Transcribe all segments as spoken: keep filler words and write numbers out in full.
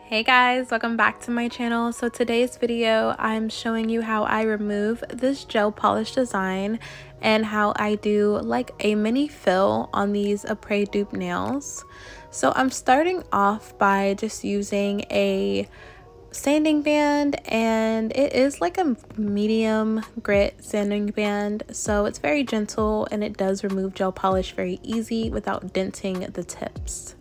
Hey guys, welcome back to my channel. So today's video I'm showing you how I remove this gel polish design and how I do like a mini fill on these Apres dupe nails. So I'm starting off by just using a sanding band, and it is like a medium grit sanding band, so it's very gentle and it does remove gel polish very easy without denting the tips.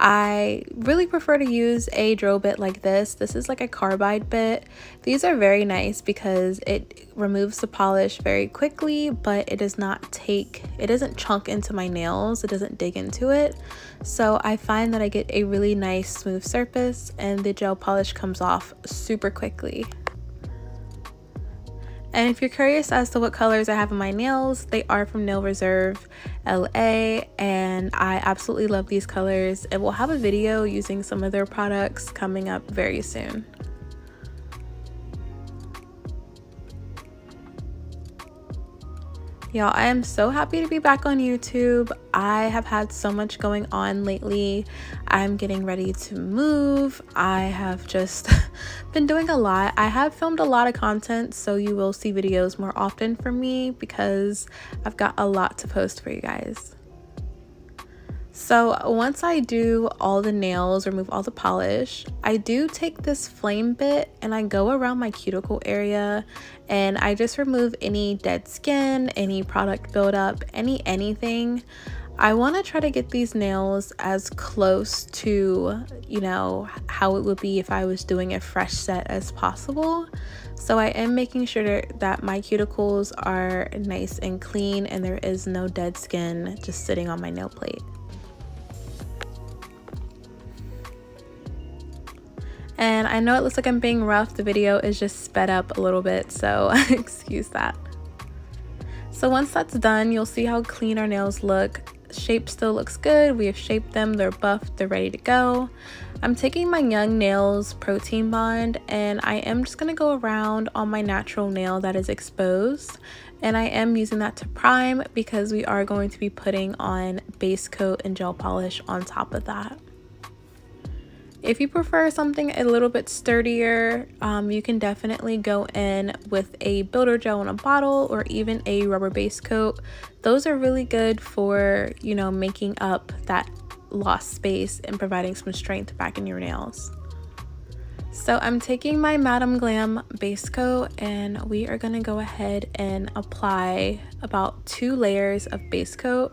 I really prefer to use a drill bit like this. This is like a carbide bit. These are very nice because it removes the polish very quickly, but it does not take, it doesn't chunk into my nails. It doesn't dig into it. So I find that I get a really nice smooth surface and the gel polish comes off super quickly. And if you're curious as to what colors I have in my nails, they are from Nail Reserve L A, and I absolutely love these colors, and we'll have a video using some of their products coming up very soon. Y'all, I am so happy to be back on YouTube. I have had so much going on lately. I'm getting ready to move. I have just been doing a lot. I have filmed a lot of content, so you will see videos more often from me because I've got a lot to post for you guys. So once I do all the nails, remove all the polish, I do take this flame bit and I go around my cuticle area and I just remove any dead skin, any product buildup, any anything. I want to try to get these nails as close to, you know, how it would be if I was doing a fresh set as possible. So I am making sure that my cuticles are nice and clean and there is no dead skin just sitting on my nail plate. And I know it looks like I'm being rough. The video is just sped up a little bit, so excuse that. So once that's done, you'll see how clean our nails look. Shape still looks good. We have shaped them, they're buffed, they're ready to go. I'm taking my Young Nails Protein Bond and I am just gonna go around on my natural nail that is exposed. And I am using that to prime because we are going to be putting on base coat and gel polish on top of that. If you prefer something a little bit sturdier, um, you can definitely go in with a builder gel in a bottle or even a rubber base coat. Those are really good for, you know, making up that lost space and providing some strength back in your nails. So I'm taking my Madam Glam base coat and we are going to go ahead and apply about two layers of base coat.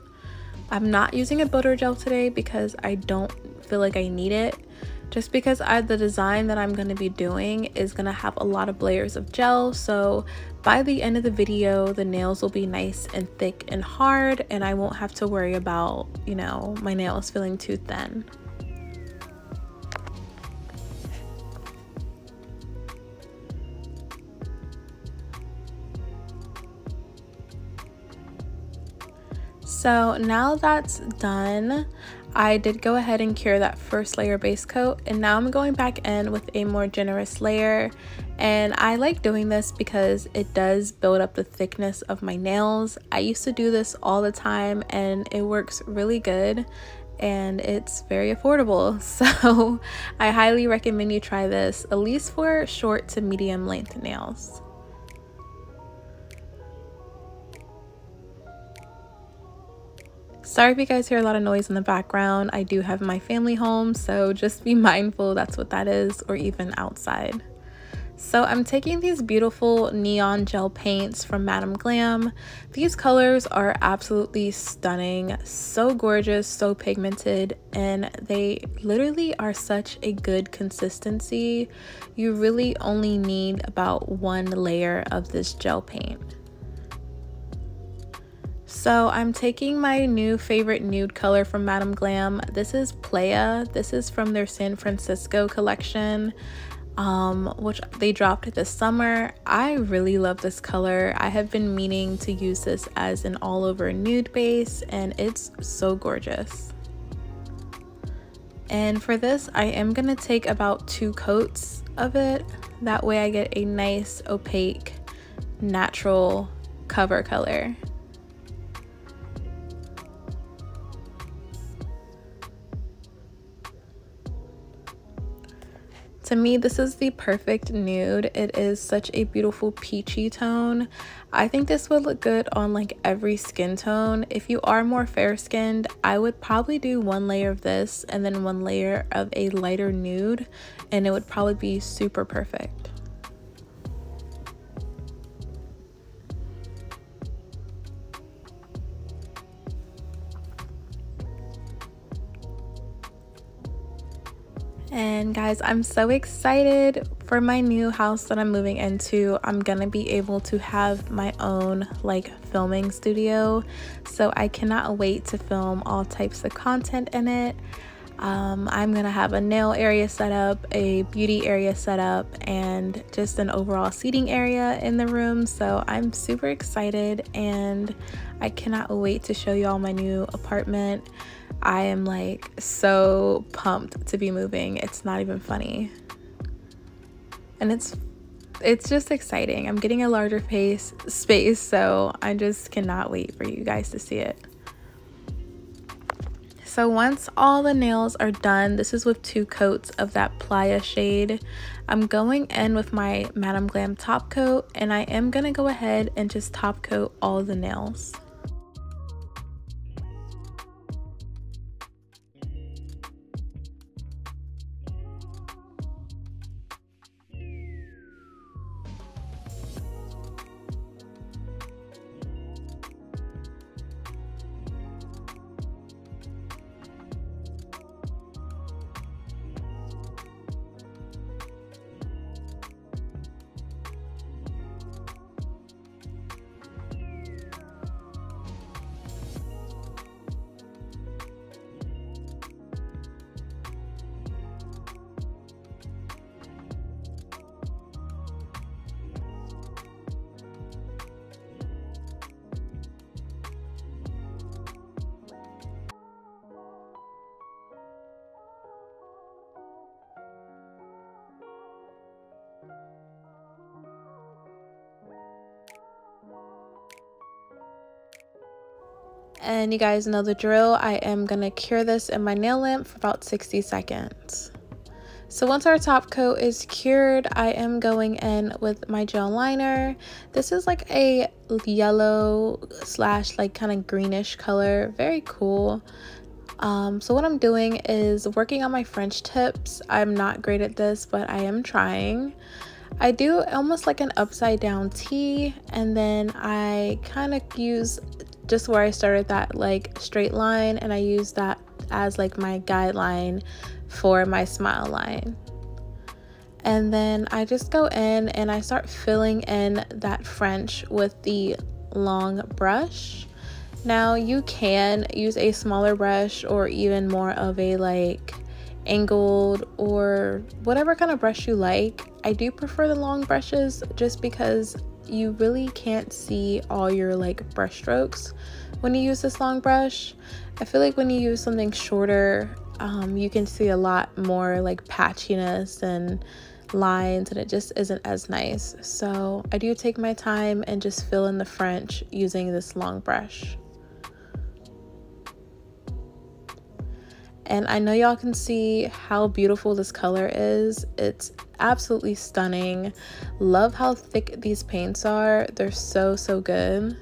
I'm not using a builder gel today because I don't feel like I need it. Just because I, the design that I'm going to be doing is going to have a lot of layers of gel, so by the end of the video the nails will be nice and thick and hard and I won't have to worry about, you know, my nails feeling too thin. So now that's done, I did go ahead and cure that first layer base coat, and now I'm going back in with a more generous layer, and I like doing this because it does build up the thickness of my nails. I used to do this all the time and it works really good and it's very affordable, so I highly recommend you try this, at least for short to medium length nails. Sorry if you guys hear a lot of noise in the background. I do have my family home, so just be mindful that's what that is, or even outside. So I'm taking these beautiful neon gel paints from Madam Glam. These colors are absolutely stunning, so gorgeous, so pigmented, and they literally are such a good consistency. You really only need about one layer of this gel paint. So I'm taking my new favorite nude color from Madam Glam. This is Playa. This is from their San Francisco collection, um, which they dropped this summer. I really love this color. I have been meaning to use this as an all over nude base and it's so gorgeous. And for this, I am gonna take about two coats of it. That way I get a nice opaque, natural cover color. To me, this is the perfect nude. It is such a beautiful peachy tone. I think this would look good on like every skin tone. If you are more fair-skinned, I would probably do one layer of this and then one layer of a lighter nude, and it would probably be super perfect. And guys, I'm so excited for my new house that I'm moving into. I'm gonna be able to have my own like filming studio, so I cannot wait to film all types of content in it. um, I'm gonna have a nail area set up, a beauty area set up, and just an overall seating area in the room. So I'm super excited and I cannot wait to show you all my new apartment. I am like so pumped to be moving. It's not even funny. And it's it's just exciting. I'm getting a larger face, space, so I just cannot wait for you guys to see it. So once all the nails are done, this is with two coats of that Playa shade. I'm going in with my Madam Glam top coat, and I am gonna go ahead and just top coat all the nails. And you guys know the drill. I am gonna cure this in my nail lamp for about sixty seconds. So once our top coat is cured, I am going in with my gel liner. This is like a yellow slash like kind of greenish color, very cool. Um, so what I'm doing is working on my French tips. I'm not great at this, but I am trying. I do almost like an upside down T, and then I kind of use just where I started that like straight line, and I use that as like my guideline for my smile line. And then I just go in and I start filling in that French with the long brush. Now you can use a smaller brush or even more of a like angled or whatever kind of brush you like. I do prefer the long brushes just because you really can't see all your like brush strokes when you use this long brush. I feel like when you use something shorter, um, you can see a lot more like patchiness and lines, and it just isn't as nice. So I do take my time and just fill in the French using this long brush. And I know y'all can see how beautiful this color is. It's absolutely stunning. Love how thick these paints are. They're so, so good.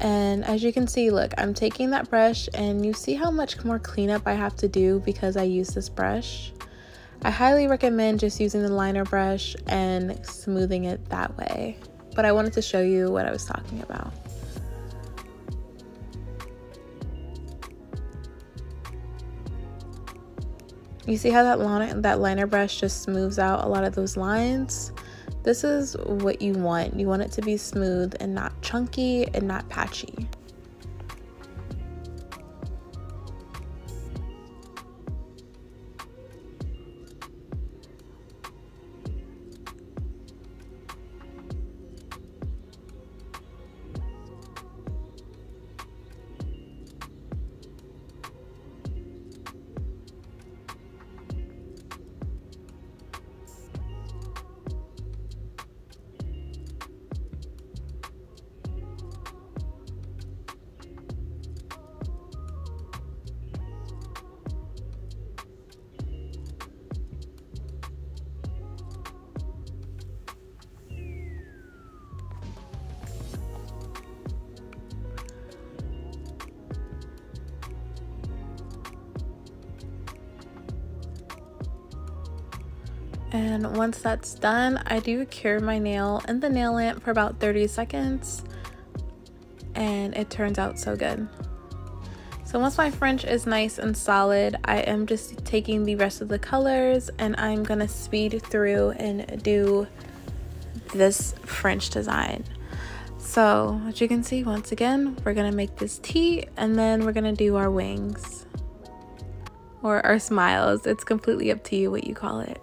And as you can see, look, I'm taking that brush, and you see how much more cleanup I have to do because I use this brush. I highly recommend just using the liner brush and smoothing it that way. But I wanted to show you what I was talking about. You see how that liner, that liner brush just smooths out a lot of those lines? This is what you want. You want it to be smooth and not chunky and not patchy. And once that's done, I do cure my nail in the nail lamp for about thirty seconds, and it turns out so good. So once my French is nice and solid, I am just taking the rest of the colors and I'm gonna speed through and do this French design. So as you can see, once again, we're gonna make this T and then we're gonna do our wings or our smiles. It's completely up to you what you call it.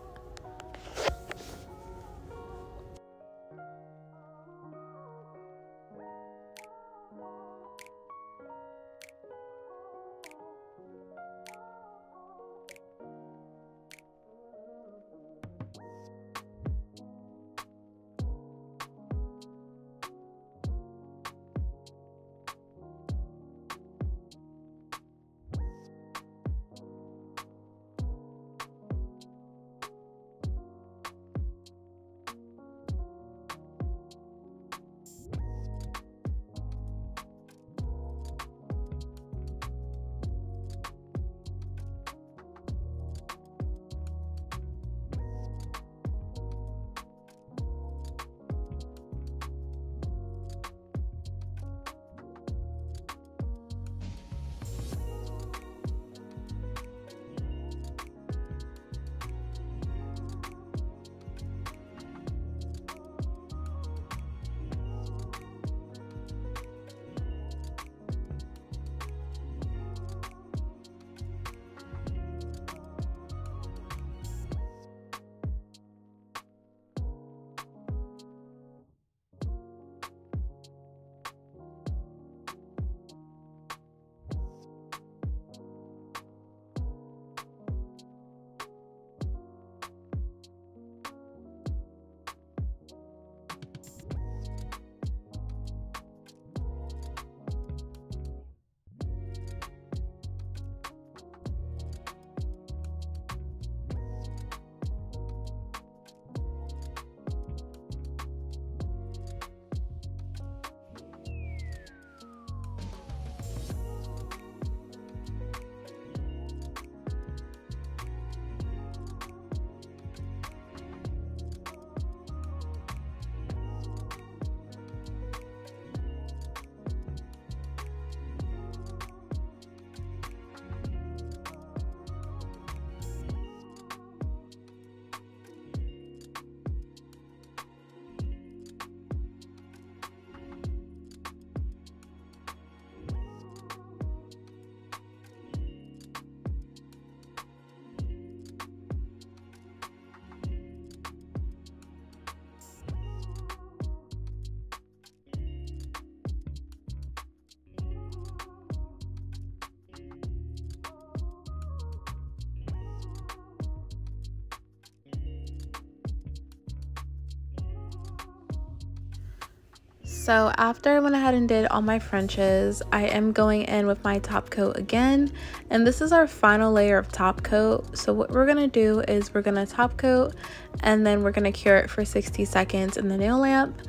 So after I went ahead and did all my Frenches, I am going in with my top coat again, and this is our final layer of top coat. So what we're gonna do is we're gonna top coat and then we're gonna cure it for sixty seconds in the nail lamp,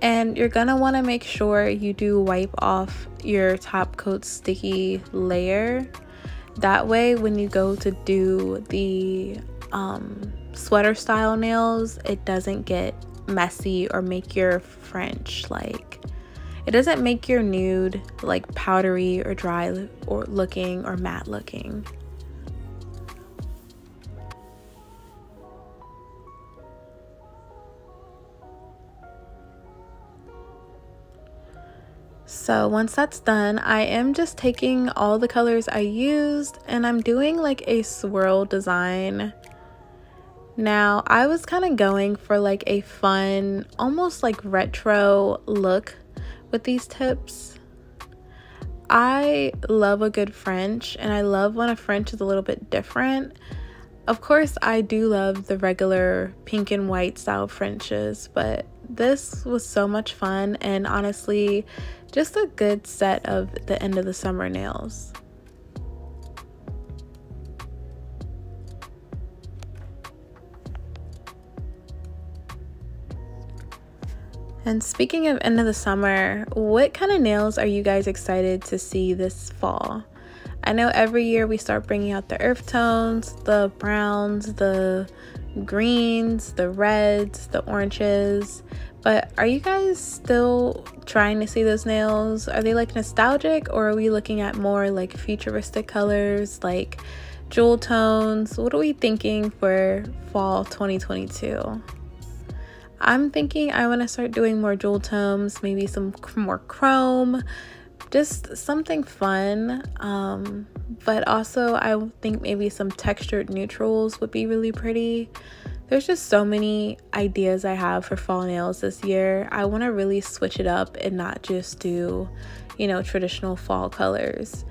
and you're gonna want to make sure you do wipe off your top coat sticky layer. That way when you go to do the um, sweater style nails, it doesn't get messy or make your French, like, it doesn't make your nude like powdery or dry or looking or matte looking. So once that's done, I am just taking all the colors I used and I'm doing like a swirl design. Now, I was kind of going for like a fun, almost like retro look with these tips. I love a good French and I love when a French is a little bit different. Of course, I do love the regular pink and white style Frenches, but this was so much fun and honestly, just a good set of the end of the summer nails. And speaking of end of the summer, what kind of nails are you guys excited to see this fall? I know every year we start bringing out the earth tones, the browns, the greens, the reds, the oranges. But are you guys still trying to see those nails? Are they like nostalgic, or are we looking at more like futuristic colors, like jewel tones? What are we thinking for fall twenty twenty-two? I'm thinking I want to start doing more jewel tones, maybe some more chrome, just something fun. Um, but also I think maybe some textured neutrals would be really pretty. There's just so many ideas I have for fall nails this year. I want to really switch it up and not just do, you know, traditional fall colors.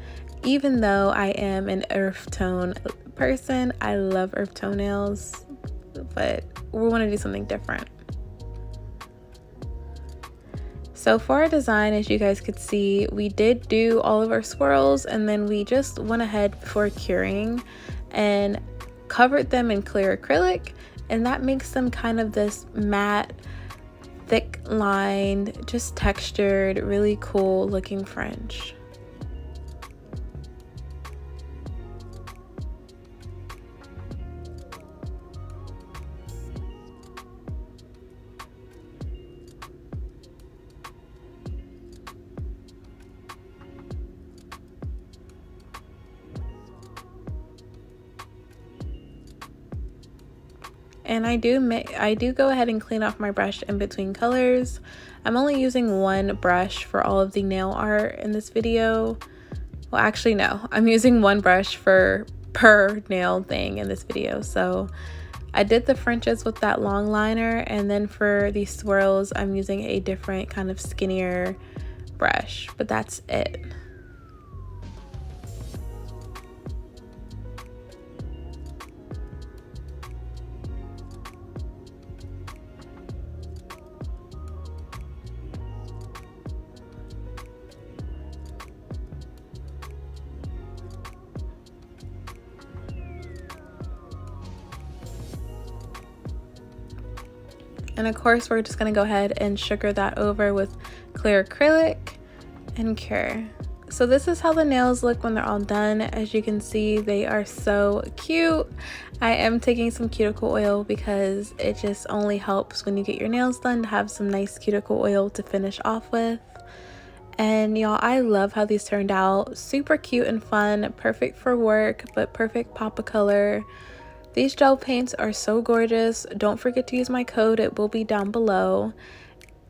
Even though I am an earth tone person, I love earth tone nails, but we want to do something different. So for our design, as you guys could see, we did do all of our swirls, and then we just went ahead before curing and covered them in clear acrylic, and that makes them kind of this matte, thick lined, just textured, really cool looking French. And I do I do go ahead and clean off my brush in between colors. I'm only using one brush for all of the nail art in this video. Well, actually no, I'm using one brush for per nail thing in this video. So I did the Frenches with that long liner, and then for the swirls I'm using a different kind of skinnier brush, but that's it. And of course, we're just gonna go ahead and sugar that over with clear acrylic and cure. So this is how the nails look when they're all done. As you can see, they are so cute. I am taking some cuticle oil because it just only helps when you get your nails done to have some nice cuticle oil to finish off with. And y'all, I love how these turned out. Super cute and fun, perfect for work, but perfect pop of color. These gel paints are so gorgeous. Don't forget to use my code. It will be down below.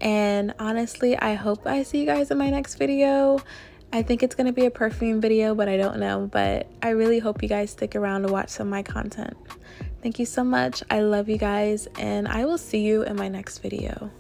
And honestly, I hope I see you guys in my next video. I think it's going to be a perfume video, but I don't know. But I really hope you guys stick around to watch some of my content. Thank you so much. I love you guys, and I will see you in my next video.